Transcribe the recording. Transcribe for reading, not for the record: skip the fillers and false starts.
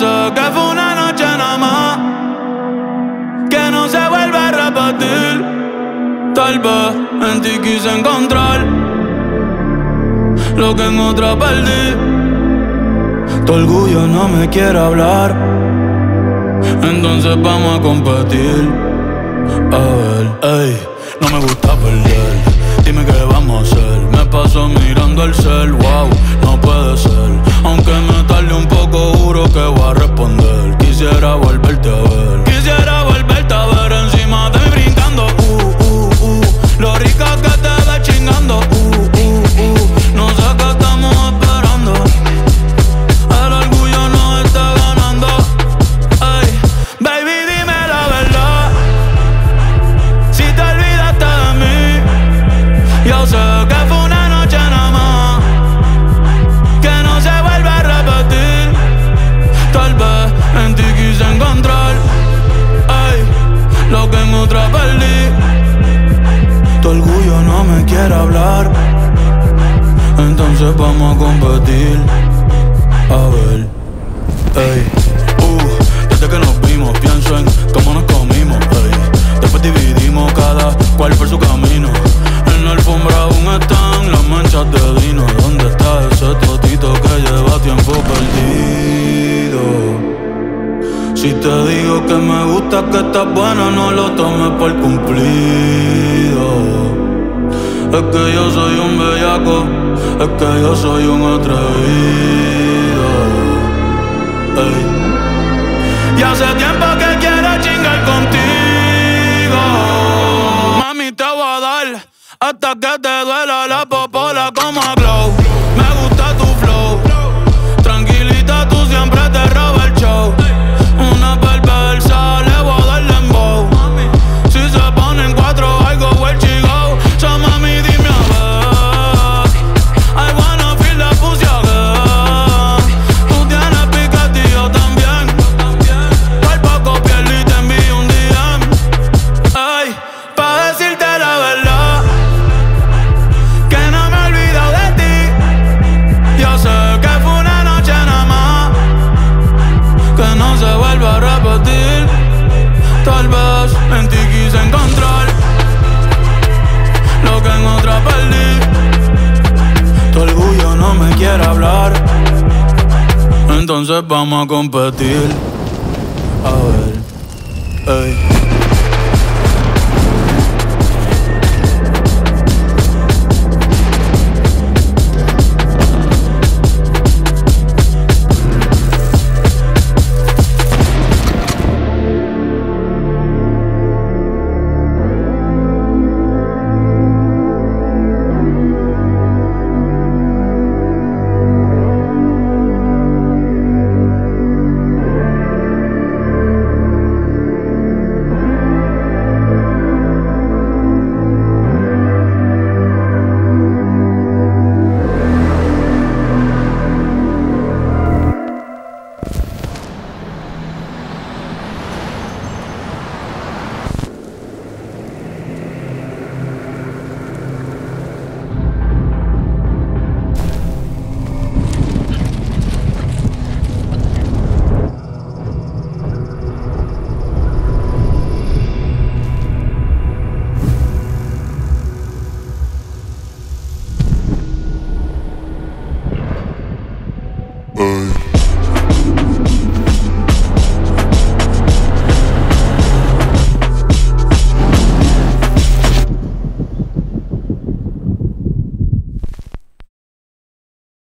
Que fue una noche nada más, que no se vuelve a repetir. Tal vez en ti quise encontrar lo que en otra perdí. Tu orgullo no me quiere hablar, entonces vamos a competir. A ver, ey, no me gusta perder, dime qué vamos a hacer. Me paso mirando el cel, wow, no puede ser. Aunque me tarde un poco, juro que voy a responder. Quisiera volverte a ver, quisiera volverte a ver encima de mí brincando. Lo rica que te da chingando. No sé qué estamos esperando. El orgullo nos está ganando. Ay, baby, dime la verdad. Si te olvidaste de mí, yo sé que fue una noche nada más, que no se vuelve a repetir. Tal vez en ti quise encontrar, ay, lo que en otra perdí. Tu orgullo no me quiere hablar, entonces vamos a competir. A ver, ey, desde que nos vimos pienso en cómo nos comimos, ey. Después dividimos cada cual por su camino. En la alfombra aún están las manchas de vino. ¿Dónde está ese totito que lleva tiempo perdido? Si te digo que me gusta, que estás buena, no lo tomes por cumplido. Es que yo soy un bellaco, es que yo soy un atrevido, ey. Y hace tiempo que quiero chingar contigo. Mami, te voy a dar hasta que te duela la popola como a Glow. Me gusta tu flow, tranquilita, tú siempre te robas el show. Una perversa, le voy a dar dembow. Si se ponen cuatro, algo el chico. So mami, dime a ver, I wanna feel the pussy again. Tú tienes piquete, yo también. Por poco pierdo y te envío un DM. Ay, pa' decirte la verdad, que no me he olvidado de ti. Yo sé que fue una noche nada más, que no se vuelve a repetir. Tal vez en ti quise encontrar lo que en otra perdí. Tu orgullo no me quiere hablar, entonces vamos a competir. A ver, ey.